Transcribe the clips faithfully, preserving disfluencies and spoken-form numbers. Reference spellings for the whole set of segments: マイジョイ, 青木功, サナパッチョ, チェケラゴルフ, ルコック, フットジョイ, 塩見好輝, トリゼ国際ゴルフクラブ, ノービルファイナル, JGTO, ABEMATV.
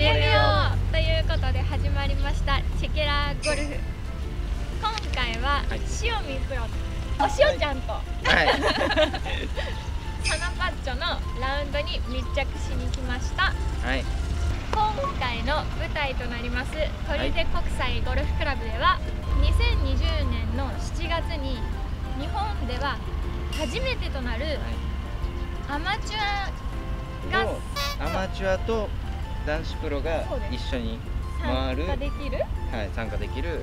盛り上げようということで始まりましたチェケラゴルフ。今回は塩見プロ、お塩ちゃんと、はい、サナパッチョのラウンドに密着しに来ました、はい、今回の舞台となりますトリゼ国際ゴルフクラブではにせんにじゅうねんのしちがつに日本では初めてとなるアマチュアがアマチュアと男子プロが一緒に回る参加できる、はい、参加できる、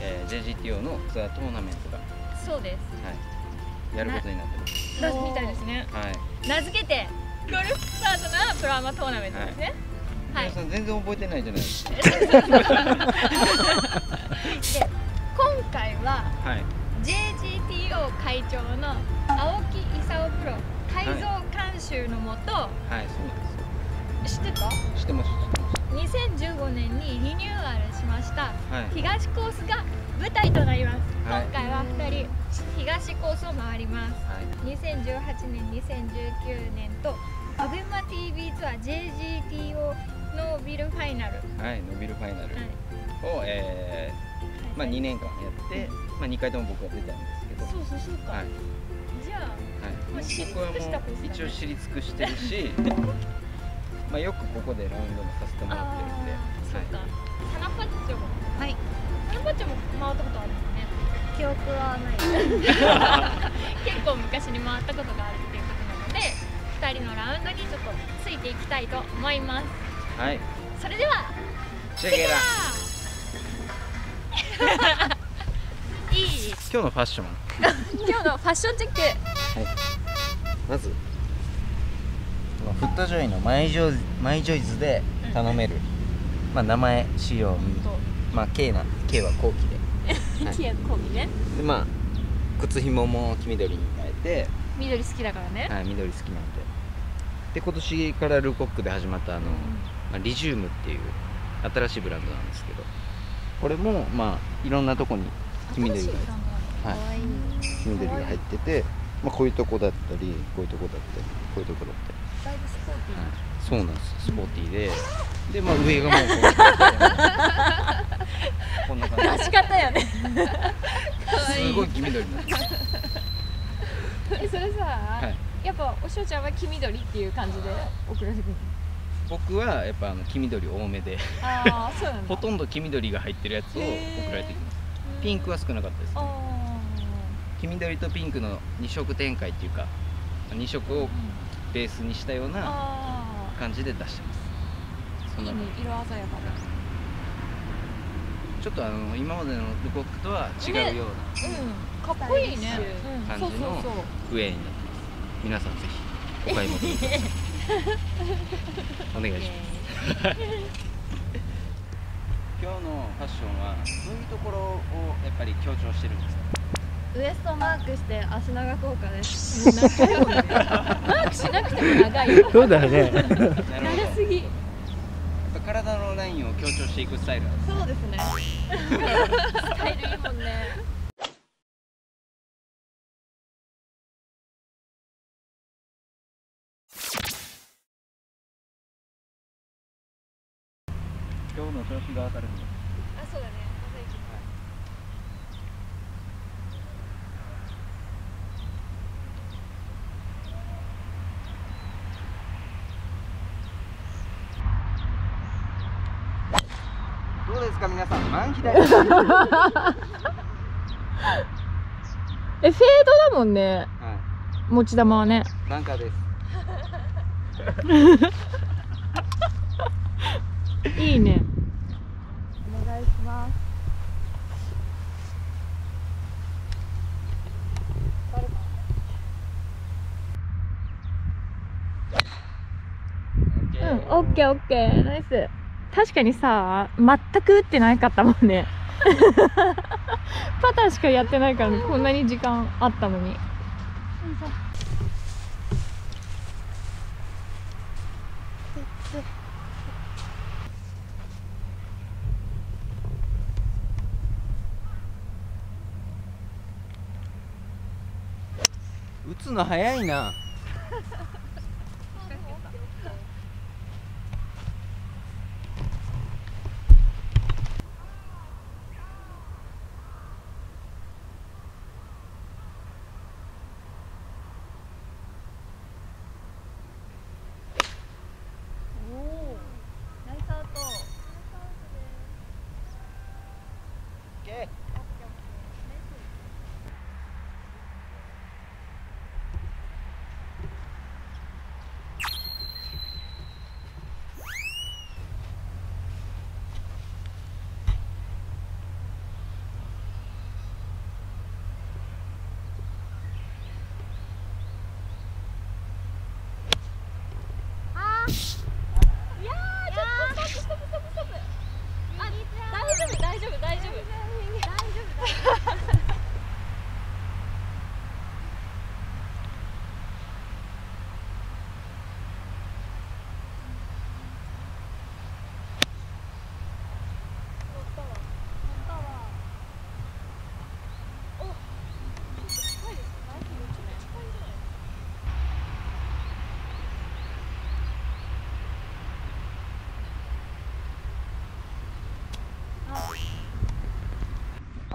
えー、ジェイジーティーオー のツアートーナメントがそうです、はい、やることになってますだみたいですね、はい、名付けてゴルフスタートなプロアマトーナメントですね、はい、皆さん全然覚えてないじゃないですかで今回は、はい、ジェイジーティーオー 会長の青木功プロ改造監修のもと、はい、はい、そうです。知ってた？知ってます。にせんじゅうごねんにリニューアルしました、はい、東コースが舞台となります、はい、今回はふたり東コースを回ります、はい、にせんじゅうはちねん、にせんじゅうきゅうねんと アベマティーブイ ツアー ジェイジーティーオー ノービルファイナル、はい、ノービルファイナルを、はい、えー、まあにねんかんやって、まあ、にかいとも僕は出たんですけど、そうそうそうか、はい、じゃあ、はい、もう知り尽くしたことですね、一応知り尽くしてるしまあよくここでラウンドもさせてもらってるんで、そうか。サナパッチョも、はい。サナパッチョも回ったことあるんですね。記憶はない。結構昔に回ったことがあるっていうことなので、二人のラウンドにちょっとついていきたいと思います。はい。それでは、チェケラ。いい。今日のファッション。今日のファッションチェック。はい。まず。フットジョイのマイジョイ、マイジョイズで頼める、うん、まあ名前仕様に、まあ K な K は後期で、はい、K は後期ね。でまあ靴ひもも黄緑に変えて、緑好きだからね。はい、緑好きなんで。で今年からルコックで始まったあの、うん、まあ、リジウムっていう新しいブランドなんですけど、これもまあいろんなとこに黄緑が、はい、黄緑が入ってて、まあこういうとこだったり、こういうとこだったり、こういうとこだったり。だいぶスポーティー、はい、そうなんです、スポーティーで、うん、で、まあ、上がもうこうこんな感じ出し方よねすごい黄緑になってえ、それさ、はい、やっぱおしおちゃんは黄緑っていう感じで送らせてくる。僕はやっぱあの黄緑多めであそうなんだほとんど黄緑が入ってるやつを送られてきます。ピンクは少なかったですね。黄緑とピンクの二色展開っていうか、二色を、うん、ベースにしたような感じで出してます。そんな色鮮やかな。ちょっとあの今までのルコックとは違うような、うん、かっこいいね感じのウェアになってます。皆さんぜひお買い求めください。お願いします。今日のファッションはどういうところをやっぱり強調してるんですか？ウエストマークして足長効果です。マークしなくても長いよ。そうだね。長すぎ。体のラインを強調していくスタイル。そうですね。スタイルいいもんね。今日の調子が明るい。どうですか皆さん、満左え、フェードだもんね、はい、持ち玉はねバンカーですいいね、お願いします。うん、オッケーオッケー、ナイス。確かにさ、全く打ってなかったもんねパターしかやってないから、ね、こんなに時間あったのに。打つの早いなあない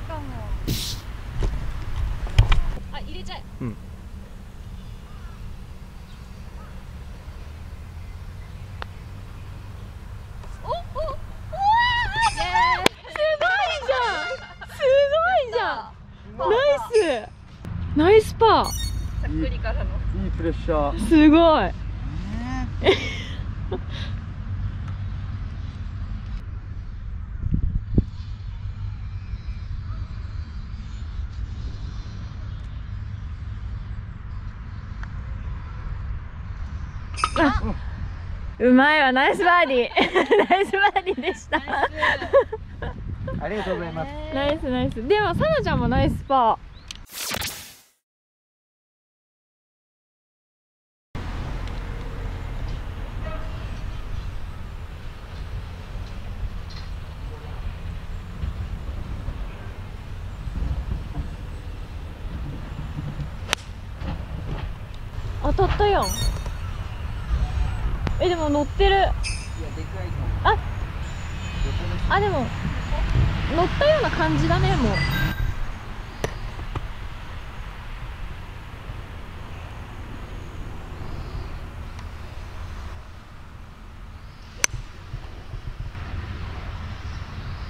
かも。あ、入れちゃえ。うん。おお、うわー、すごいじゃん。すごいじゃん。ナイス。ナイスパー。さっくりからの。いいプレッシャー。すごい。うまいわ、ナイスバーディーナイスバーディーでしたありがとうございます。ナイスナイス。では、さなちゃんもナイスパー。当たったやん。え、でも乗ってる。いや、でかいかも。あ、あ、でも乗ったような感じだね、もう。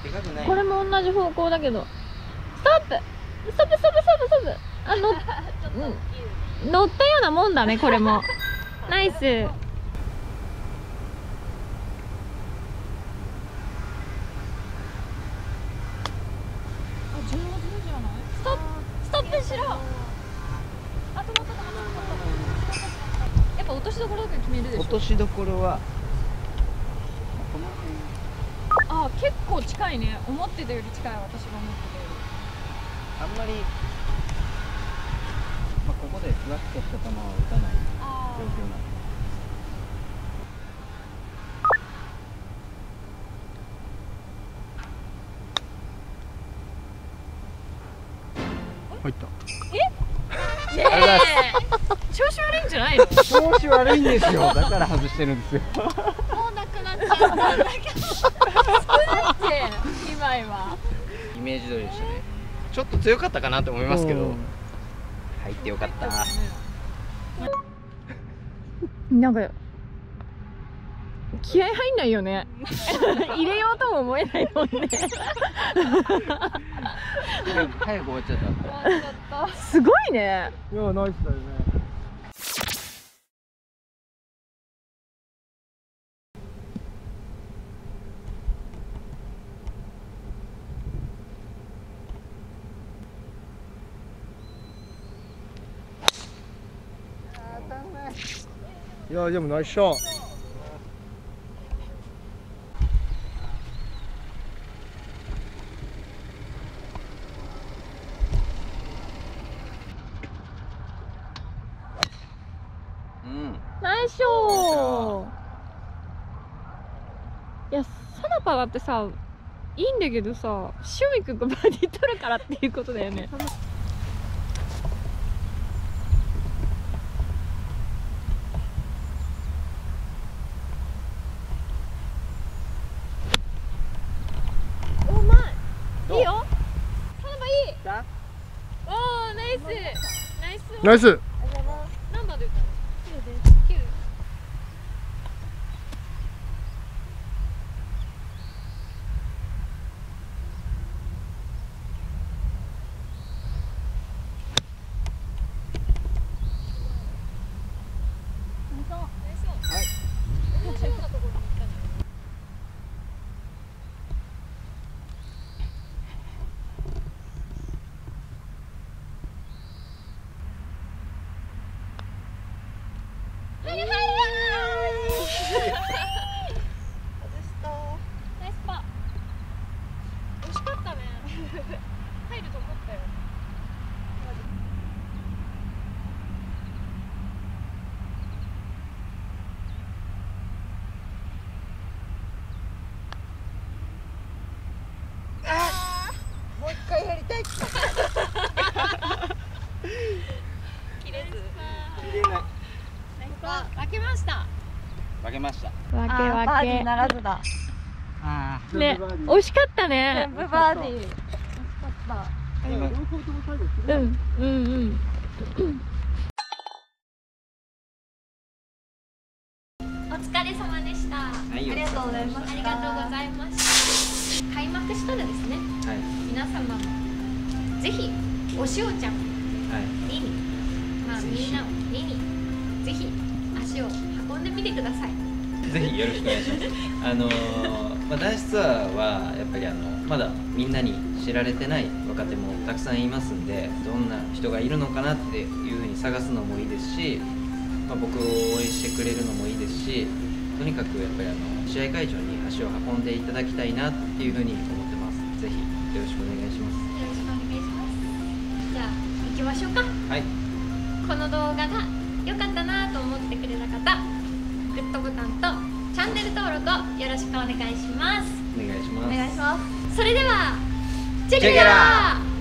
でかくない。これも同じ方向だけど。ストップストップストップストップストップ。あ、乗っ乗ったようなもんだね、これもナイス。落としどころはこの辺。ああ、結構近いね。思ってたより近い。私が思ってたよりあんまり、まあ、ここでふわっとした球は打たない状況なんで。入った。え？ねえ、調子悪いんじゃないの？調子悪いんですよ。だから外してるんですよ。もうなくなっちゃったんだけど。少ないって今は。イメージ通りでしたね。ちょっと強かったかなと思いますけど。入ってよかった。なんか気合入んないよね。入れようとも思えないもんね。早く終わっちゃった。すごいね。いや、ナイスだよね。いや、でもナイスショット。いや、サナパだってさ、いいんだけどさ、シュミ君がバーディー取るからっていうことだよね。うまい。いいよ。サナパいい。おお、ナイス。ナイス。ナイス。何番で打ったの？きゅうです。きゅう。負けました。負けました。負け負け。ならずだ。ね、惜しかったね。全部バーディー。惜しかった。うん、うん、うん。お疲れ様でした。はい、ありがとうございました。ありがとうございました。開幕したらですね。はい、皆様もぜひおしおちゃん、はい、リニ、まあみんなをリニ、ぜひ足を運んでみてください。ぜひよろしくお願いします。あのー、まあ、男子ツアーはやっぱりあのまだみんなに知られてない若手もたくさんいますんで、どんな人がいるのかなっていうふうに探すのもいいですし、まあ、僕を応援してくれるのもいいですし、とにかくやっぱりあの試合会場に足を運んでいただきたいなっていうふうに思ってます。ぜひよろしくお願いします。よろしくお願いします。じゃあ行きましょうか。はい。この動画が良かったなと思ってくれた方。グッドボタンとチャンネル登録をよろしくお願いします。お願いします。お願いします。それではチェケラー。